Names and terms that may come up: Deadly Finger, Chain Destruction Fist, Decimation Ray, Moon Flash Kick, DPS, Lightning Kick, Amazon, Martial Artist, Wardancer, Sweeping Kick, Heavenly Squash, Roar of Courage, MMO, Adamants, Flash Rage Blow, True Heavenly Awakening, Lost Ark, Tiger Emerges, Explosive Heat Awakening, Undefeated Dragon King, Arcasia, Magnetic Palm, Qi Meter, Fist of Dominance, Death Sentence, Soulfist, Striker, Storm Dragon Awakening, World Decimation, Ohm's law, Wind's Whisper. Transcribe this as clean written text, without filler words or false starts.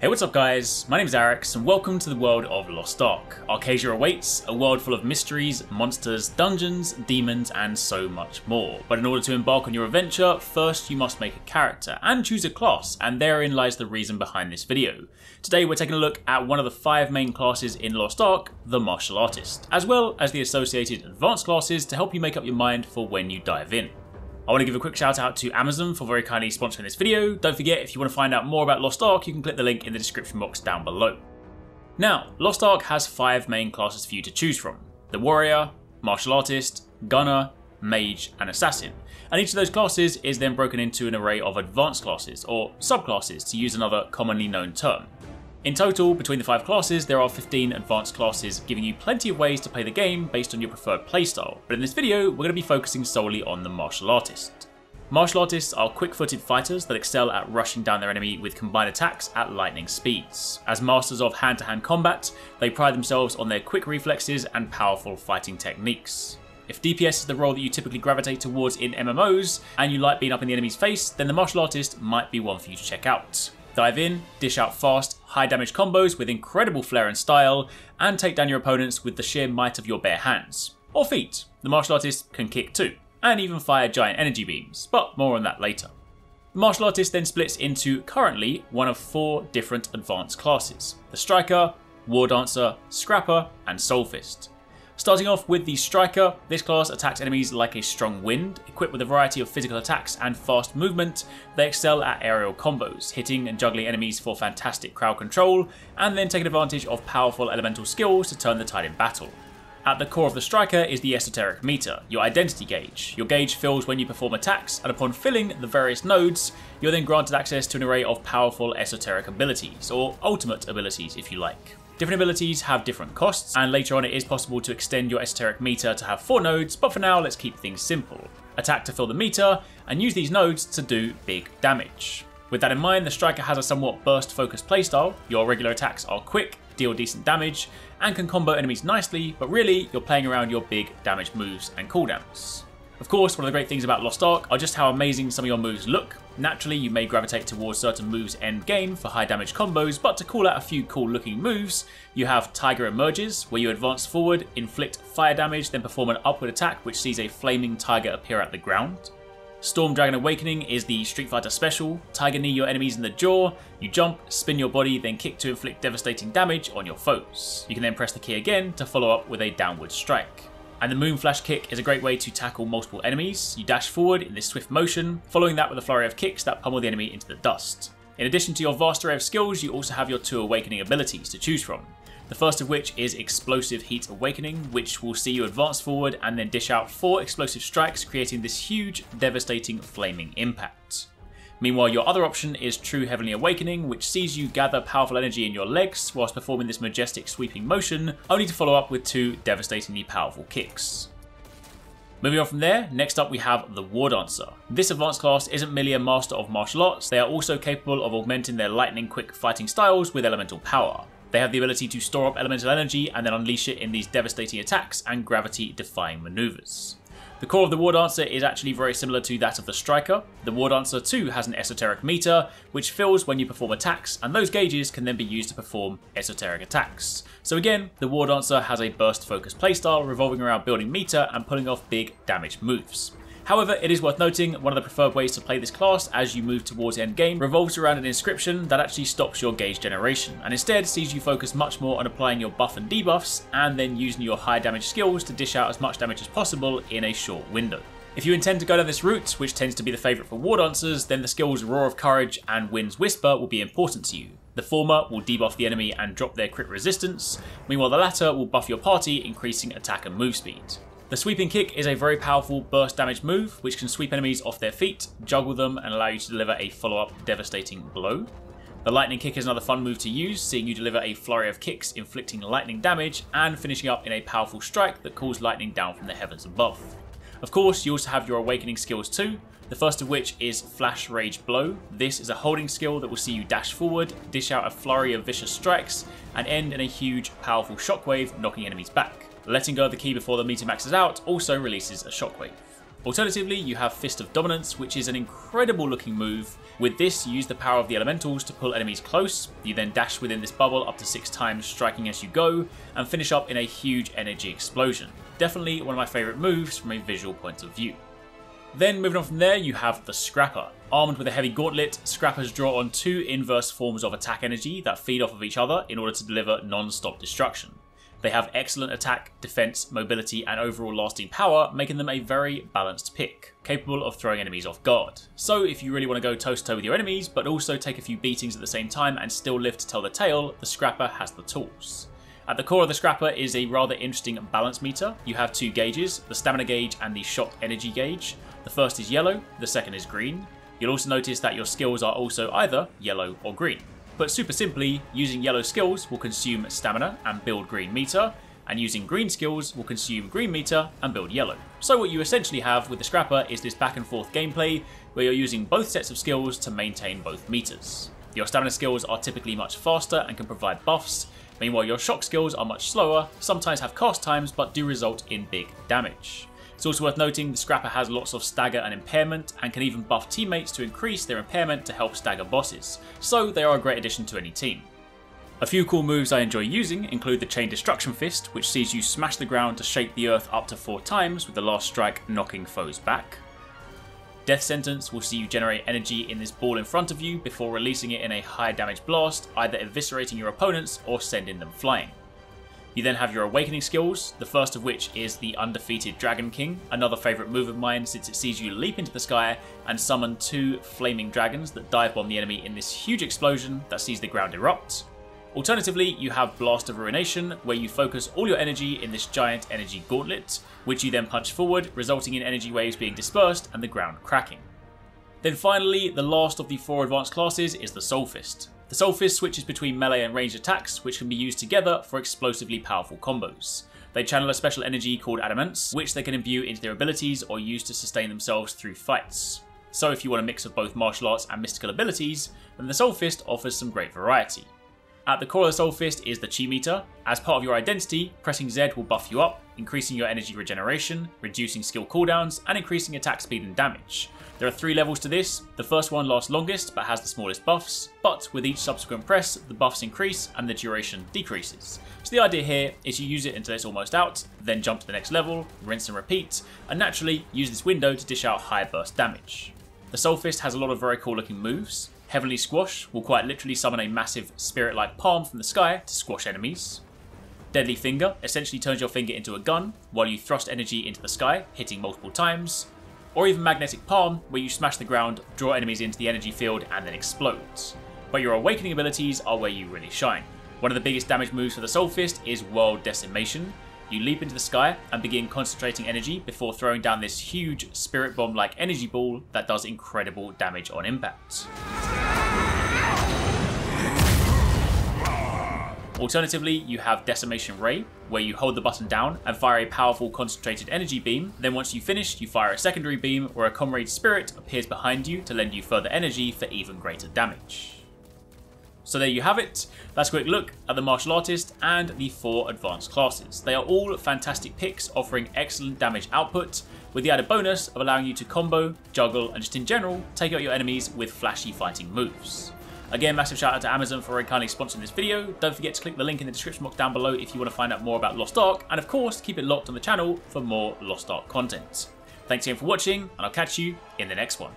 Hey, what's up guys, my name is Arekkz and welcome to the world of Lost Ark. Arcasia awaits, a world full of mysteries, monsters, dungeons, demons and so much more. But in order to embark on your adventure, first you must make a character and choose a class, and therein lies the reason behind this video. Today we're taking a look at one of the 5 main classes in Lost Ark, the Martial Artist, as well as the associated advanced classes to help you make up your mind for when you dive in. I want to give a quick shout out to Amazon for very kindly sponsoring this video. Don't forget, if you want to find out more about Lost Ark, you can click the link in the description box down below. Now, Lost Ark has 5 main classes for you to choose from: the Warrior, Martial Artist, Gunner, Mage and Assassin. And each of those classes is then broken into an array of advanced classes, or subclasses to use another commonly known term. In total, between the 5 classes, there are 15 advanced classes, giving you plenty of ways to play the game based on your preferred playstyle, but in this video, we're going to be focusing solely on the Martial Artist. Martial Artists are quick-footed fighters that excel at rushing down their enemy with combined attacks at lightning speeds. As masters of hand-to-hand combat, they pride themselves on their quick reflexes and powerful fighting techniques. If DPS is the role that you typically gravitate towards in MMOs, and you like being up in the enemy's face, then the Martial Artist might be one for you to check out. Dive in, dish out fast, high damage combos with incredible flair and style, and take down your opponents with the sheer might of your bare hands. Or feet. The Martial Artist can kick too, and even fire giant energy beams, but more on that later. The Martial Artist then splits into, currently, one of 4 different advanced classes: the Striker, Wardancer, Scrapper, and Soulfist. Starting off with the Striker, this class attacks enemies like a strong wind. Equipped with a variety of physical attacks and fast movement, they excel at aerial combos, hitting and juggling enemies for fantastic crowd control, and then taking advantage of powerful elemental skills to turn the tide in battle. At the core of the Striker is the Esoteric Meter, your identity gauge. Your gauge fills when you perform attacks, and upon filling the various nodes, you're then granted access to an array of powerful esoteric abilities, or ultimate abilities if you like. Different abilities have different costs, and later on it is possible to extend your esoteric meter to have 4 nodes, but for now let's keep things simple. Attack to fill the meter, and use these nodes to do big damage. With that in mind, the Striker has a somewhat burst-focused playstyle. Your regular attacks are quick, deal decent damage, and can combo enemies nicely, but really you're playing around your big damage moves and cooldowns. Of course, one of the great things about Lost Ark are just how amazing some of your moves look. Naturally, you may gravitate towards certain moves end game for high damage combos, but to call out a few cool looking moves, you have Tiger Emerges, where you advance forward, inflict fire damage, then perform an upward attack which sees a flaming tiger appear out the ground. Storm Dragon Awakening is the Street Fighter special. Tiger knee your enemies in the jaw, you jump, spin your body, then kick to inflict devastating damage on your foes. You can then press the key again to follow up with a downward strike. And the Moon Flash Kick is a great way to tackle multiple enemies. You dash forward in this swift motion, following that with a flurry of kicks that pummel the enemy into the dust. In addition to your vast array of skills, you also have your 2 Awakening abilities to choose from. The first of which is Explosive Heat Awakening, which will see you advance forward and then dish out 4 explosive strikes, creating this huge, devastating, flaming impact. Meanwhile, your other option is True Heavenly Awakening, which sees you gather powerful energy in your legs whilst performing this majestic sweeping motion, only to follow up with 2 devastatingly powerful kicks. Moving on from there, next up we have the Wardancer. This advanced class isn't merely a master of martial arts, they are also capable of augmenting their lightning quick fighting styles with elemental power. They have the ability to store up elemental energy and then unleash it in these devastating attacks and gravity-defying maneuvers. The core of the Wardancer is actually very similar to that of the Striker. The Wardancer too has an esoteric meter, which fills when you perform attacks, and those gauges can then be used to perform esoteric attacks. So again, the Wardancer has a burst-focused playstyle revolving around building meter and pulling off big damage moves. However, it is worth noting, one of the preferred ways to play this class as you move towards end game revolves around an inscription that actually stops your gauge generation, and instead sees you focus much more on applying your buff and debuffs, and then using your high damage skills to dish out as much damage as possible in a short window. If you intend to go down this route, which tends to be the favourite for Wardancers, then the skills Roar of Courage and Wind's Whisper will be important to you. The former will debuff the enemy and drop their crit resistance, meanwhile the latter will buff your party, increasing attack and move speed. The Sweeping Kick is a very powerful burst damage move, which can sweep enemies off their feet, juggle them, and allow you to deliver a follow-up devastating blow. The Lightning Kick is another fun move to use, seeing you deliver a flurry of kicks inflicting lightning damage, and finishing up in a powerful strike that calls lightning down from the heavens above. Of course, you also have your Awakening skills too, the first of which is Flash Rage Blow. This is a holding skill that will see you dash forward, dish out a flurry of vicious strikes, and end in a huge, powerful shockwave, knocking enemies back. Letting go of the key before the meter maxes out also releases a shockwave. Alternatively, you have Fist of Dominance, which is an incredible looking move. With this, you use the power of the elementals to pull enemies close. You then dash within this bubble up to 6 times, striking as you go, and finish up in a huge energy explosion. Definitely one of my favourite moves from a visual point of view. Then moving on from there, you have the Scrapper. Armed with a heavy gauntlet, Scrappers draw on 2 inverse forms of attack energy that feed off of each other in order to deliver non-stop destruction. They have excellent attack, defense, mobility, and overall lasting power, making them a very balanced pick, capable of throwing enemies off guard. So if you really want to go toe-to-toe with your enemies, but also take a few beatings at the same time and still live to tell the tale, the Scrapper has the tools. At the core of the Scrapper is a rather interesting balance meter. You have 2 gauges, the stamina gauge and the shock energy gauge. The first is yellow, the second is green. You'll also notice that your skills are also either yellow or green. But super simply, using yellow skills will consume stamina and build green meter, and using green skills will consume green meter and build yellow. So what you essentially have with the Scrapper is this back and forth gameplay where you're using both sets of skills to maintain both meters. Your stamina skills are typically much faster and can provide buffs, meanwhile your shock skills are much slower, sometimes have cast times but do result in big damage. It's also worth noting the Scrapper has lots of stagger and impairment, and can even buff teammates to increase their impairment to help stagger bosses, so they are a great addition to any team. A few cool moves I enjoy using include the Chain Destruction Fist, which sees you smash the ground to shake the earth up to 4 times with the last strike knocking foes back. Death Sentence will see you generate energy in this ball in front of you before releasing it in a high damage blast, either eviscerating your opponents or sending them flying. You then have your Awakening skills, the first of which is the Undefeated Dragon King, another favourite move of mine since it sees you leap into the sky and summon 2 flaming dragons that dive bomb the enemy in this huge explosion that sees the ground erupt. Alternatively, you have Blast of Ruination, where you focus all your energy in this giant energy gauntlet, which you then punch forward, resulting in energy waves being dispersed and the ground cracking. Then finally, the last of the 4 advanced classes is the Soulfist. The Soulfist switches between melee and ranged attacks, which can be used together for explosively powerful combos. They channel a special energy called Adamants, which they can imbue into their abilities or use to sustain themselves through fights. So if you want a mix of both martial arts and mystical abilities, then the Soulfist offers some great variety. At the core of the Soulfist is the Qi Meter. As part of your identity, pressing Z will buff you up, increasing your energy regeneration, reducing skill cooldowns, and increasing attack speed and damage. There are 3 levels to this. The first one lasts longest but has the smallest buffs, but with each subsequent press, the buffs increase and the duration decreases. So the idea here is you use it until it's almost out, then jump to the next level, rinse and repeat, and naturally use this window to dish out high burst damage. The Soulfist has a lot of very cool looking moves. Heavenly Squash will quite literally summon a massive spirit-like palm from the sky to squash enemies. Deadly Finger essentially turns your finger into a gun while you thrust energy into the sky, hitting multiple times. Or even Magnetic Palm, where you smash the ground, draw enemies into the energy field, and then explodes. But your Awakening abilities are where you really shine. One of the biggest damage moves for the Soulfist is World Decimation. You leap into the sky and begin concentrating energy before throwing down this huge spirit bomb-like energy ball that does incredible damage on impact. Alternatively, you have Decimation Ray, where you hold the button down and fire a powerful concentrated energy beam, then once you finish, you fire a secondary beam where a comrade spirit appears behind you to lend you further energy for even greater damage. So there you have it, that's a quick look at the Martial Artist and the 4 advanced classes. They are all fantastic picks offering excellent damage output, with the added bonus of allowing you to combo, juggle, and just in general, take out your enemies with flashy fighting moves. Again, massive shout out to Amazon for very kindly sponsoring this video. Don't forget to click the link in the description box down below if you want to find out more about Lost Ark, and of course, keep it locked on the channel for more Lost Ark content. Thanks again for watching, and I'll catch you in the next one.